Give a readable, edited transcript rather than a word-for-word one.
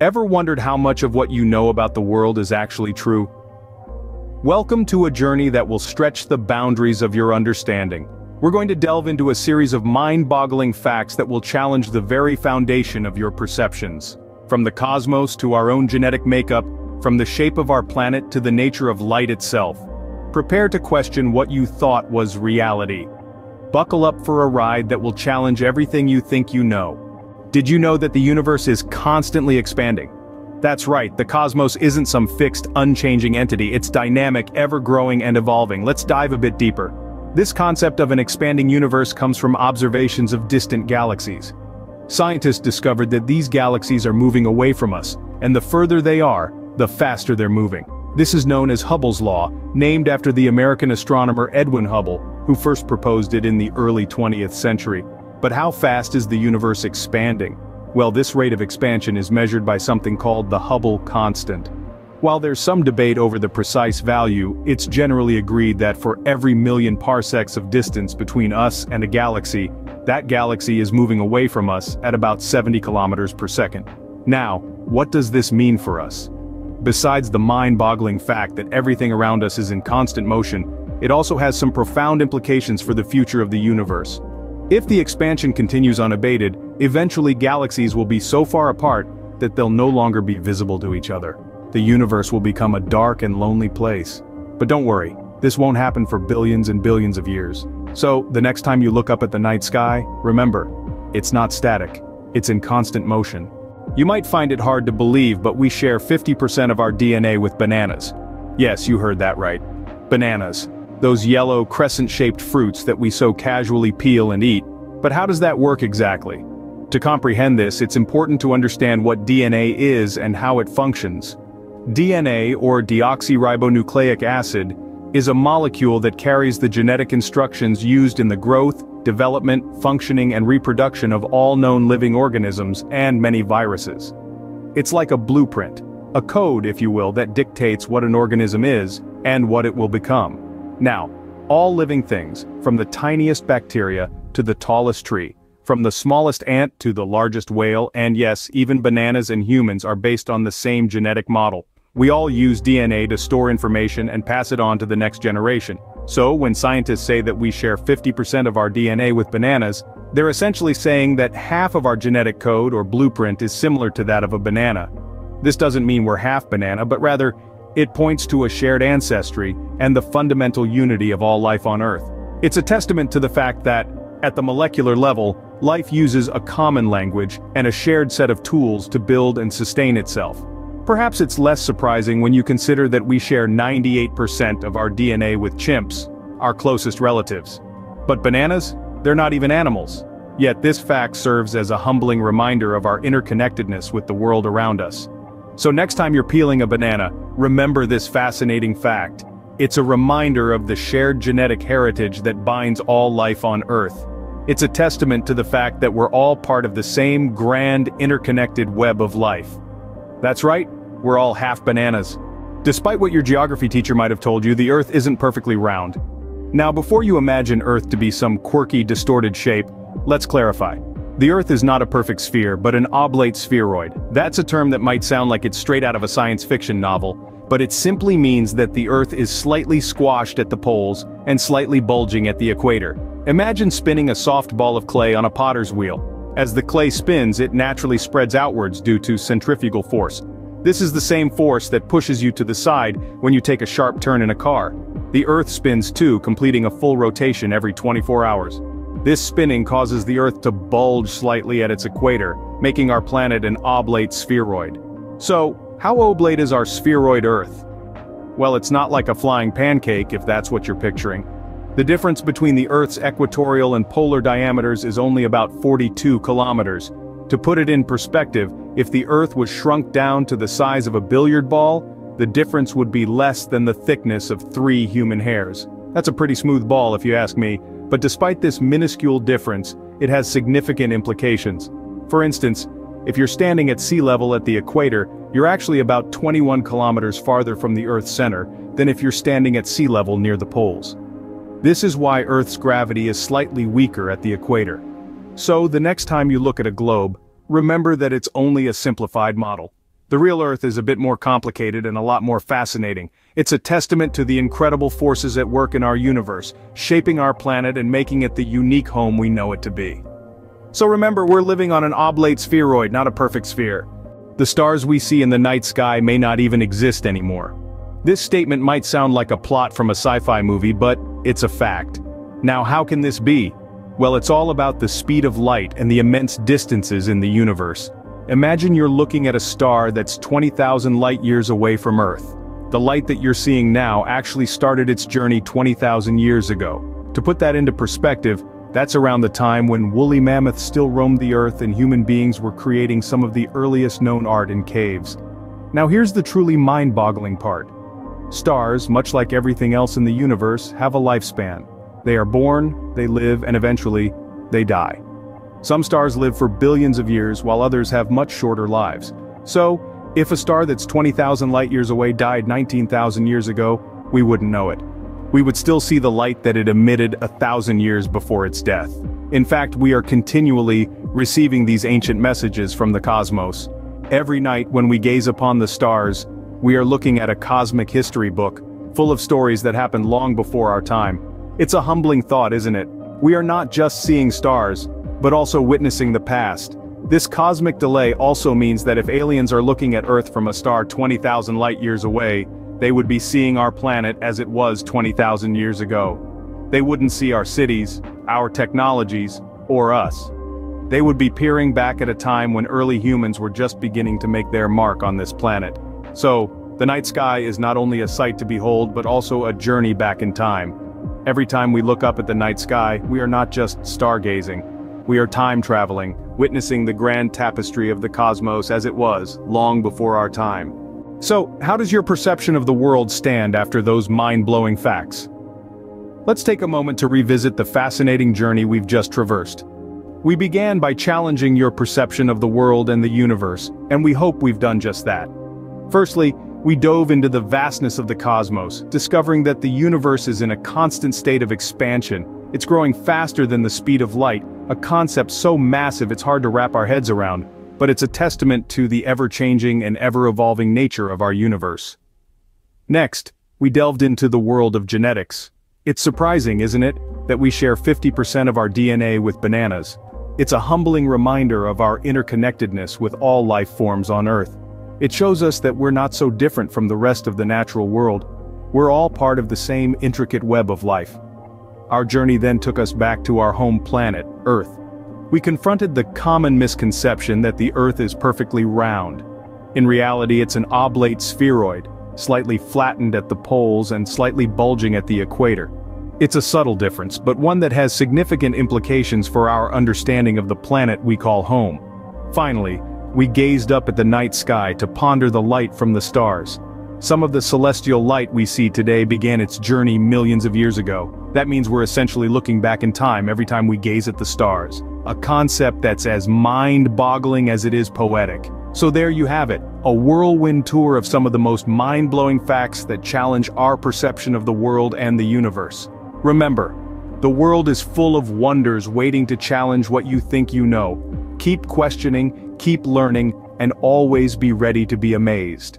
Ever wondered how much of what you know about the world is actually true? Welcome to a journey that will stretch the boundaries of your understanding. We're going to delve into a series of mind-boggling facts that will challenge the very foundation of your perceptions. From the cosmos to our own genetic makeup, from the shape of our planet to the nature of light itself. Prepare to question what you thought was reality. Buckle up for a ride that will challenge everything you think you know. Did you know that the universe is constantly expanding? That's right, the cosmos isn't some fixed, unchanging entity, it's dynamic, ever-growing and evolving. Let's dive a bit deeper. This concept of an expanding universe comes from observations of distant galaxies. Scientists discovered that these galaxies are moving away from us, and the further they are, the faster they're moving. This is known as Hubble's Law, named after the American astronomer Edwin Hubble, who first proposed it in the early 20th century. But how fast is the universe expanding? Well, this rate of expansion is measured by something called the Hubble constant. While there's some debate over the precise value, it's generally agreed that for every million parsecs of distance between us and a galaxy, that galaxy is moving away from us at about 70 kilometers per second. Now, what does this mean for us? Besides the mind-boggling fact that everything around us is in constant motion, it also has some profound implications for the future of the universe. If the expansion continues unabated, eventually galaxies will be so far apart that they'll no longer be visible to each other. The universe will become a dark and lonely place. But don't worry, this won't happen for billions and billions of years. So, the next time you look up at the night sky, remember, it's not static, it's in constant motion. You might find it hard to believe, but we share 50% of our DNA with bananas. Yes, you heard that right. Bananas. Those yellow, crescent-shaped fruits that we so casually peel and eat. But how does that work exactly? To comprehend this, it's important to understand what DNA is and how it functions. DNA, or deoxyribonucleic acid, is a molecule that carries the genetic instructions used in the growth, development, functioning, and reproduction of all known living organisms and many viruses. It's like a blueprint, a code, if you will, that dictates what an organism is and what it will become. Now, all living things, from the tiniest bacteria to the tallest tree, from the smallest ant to the largest whale, and yes, even bananas and humans are based on the same genetic model. We all use DNA to store information and pass it on to the next generation. So, when scientists say that we share 50% of our DNA with bananas, they're essentially saying that half of our genetic code or blueprint is similar to that of a banana. This doesn't mean we're half banana, but rather, it points to a shared ancestry and the fundamental unity of all life on Earth. It's a testament to the fact that, at the molecular level, life uses a common language and a shared set of tools to build and sustain itself. Perhaps it's less surprising when you consider that we share 98% of our DNA with chimps, our closest relatives. But bananas? They're not even animals. Yet this fact serves as a humbling reminder of our interconnectedness with the world around us. So next time you're peeling a banana, remember this fascinating fact. It's a reminder of the shared genetic heritage that binds all life on Earth. It's a testament to the fact that we're all part of the same grand, interconnected web of life. That's right, we're all half bananas. Despite what your geography teacher might have told you, the Earth isn't perfectly round. Now, before you imagine Earth to be some quirky, distorted shape, let's clarify. The Earth is not a perfect sphere, but an oblate spheroid. That's a term that might sound like it's straight out of a science fiction novel, but it simply means that the Earth is slightly squashed at the poles and slightly bulging at the equator. Imagine spinning a soft ball of clay on a potter's wheel. As the clay spins, it naturally spreads outwards due to centrifugal force. This is the same force that pushes you to the side when you take a sharp turn in a car. The Earth spins too, completing a full rotation every 24 hours. This spinning causes the Earth to bulge slightly at its equator, making our planet an oblate spheroid. So, how oblate is our spheroid Earth? Well, it's not like a flying pancake, if that's what you're picturing. The difference between the Earth's equatorial and polar diameters is only about 42 kilometers. To put it in perspective, if the Earth was shrunk down to the size of a billiard ball, the difference would be less than the thickness of 3 human hairs. That's a pretty smooth ball if you ask me, but despite this minuscule difference, it has significant implications. For instance, if you're standing at sea level at the equator, you're actually about 21 kilometers farther from the Earth's center than if you're standing at sea level near the poles. This is why Earth's gravity is slightly weaker at the equator. So, the next time you look at a globe, remember that it's only a simplified model. The real Earth is a bit more complicated and a lot more fascinating. It's a testament to the incredible forces at work in our universe, shaping our planet and making it the unique home we know it to be. So remember, we're living on an oblate spheroid, not a perfect sphere. The stars we see in the night sky may not even exist anymore. This statement might sound like a plot from a sci-fi movie, but it's a fact. Now, how can this be? Well, it's all about the speed of light and the immense distances in the universe. Imagine you're looking at a star that's 20,000 light-years away from Earth. The light that you're seeing now actually started its journey 20,000 years ago. To put that into perspective, that's around the time when woolly mammoths still roamed the Earth and human beings were creating some of the earliest known art in caves. Now here's the truly mind-boggling part. Stars, much like everything else in the universe, have a lifespan. They are born, they live, and eventually, they die. Some stars live for billions of years while others have much shorter lives. So, if a star that's 20,000 light-years away died 19,000 years ago, we wouldn't know it. We would still see the light that it emitted 1,000 years before its death. In fact, we are continually receiving these ancient messages from the cosmos. Every night when we gaze upon the stars, we are looking at a cosmic history book, full of stories that happened long before our time. It's a humbling thought, isn't it? We are not just seeing stars, but also witnessing the past. This cosmic delay also means that if aliens are looking at Earth from a star 20,000 light-years away, they would be seeing our planet as it was 20,000 years ago. They wouldn't see our cities, our technologies, or us. They would be peering back at a time when early humans were just beginning to make their mark on this planet. So, the night sky is not only a sight to behold but also a journey back in time. Every time we look up at the night sky, we are not just stargazing. We are time traveling, witnessing the grand tapestry of the cosmos as it was, long before our time. So, how does your perception of the world stand after those mind-blowing facts? Let's take a moment to revisit the fascinating journey we've just traversed. We began by challenging your perception of the world and the universe, and we hope we've done just that. Firstly, we dove into the vastness of the cosmos, discovering that the universe is in a constant state of expansion. It's growing faster than the speed of light, a concept so massive it's hard to wrap our heads around. But it's a testament to the ever-changing and ever-evolving nature of our universe. Next, we delved into the world of genetics. It's surprising, isn't it, that we share 50% of our DNA with bananas. It's a humbling reminder of our interconnectedness with all life forms on Earth. It shows us that we're not so different from the rest of the natural world. We're all part of the same intricate web of life. Our journey then took us back to our home planet, Earth. We confronted the common misconception that the Earth is perfectly round. In reality, it's an oblate spheroid, slightly flattened at the poles and slightly bulging at the equator. It's a subtle difference, but one that has significant implications for our understanding of the planet we call home. Finally, we gazed up at the night sky to ponder the light from the stars. Some of the celestial light we see today began its journey millions of years ago. That means we're essentially looking back in time every time we gaze at the stars. A concept that's as mind-boggling as it is poetic. So there you have it, a whirlwind tour of some of the most mind-blowing facts that challenge our perception of the world and the universe. Remember, the world is full of wonders waiting to challenge what you think you know. Keep questioning, keep learning, and always be ready to be amazed.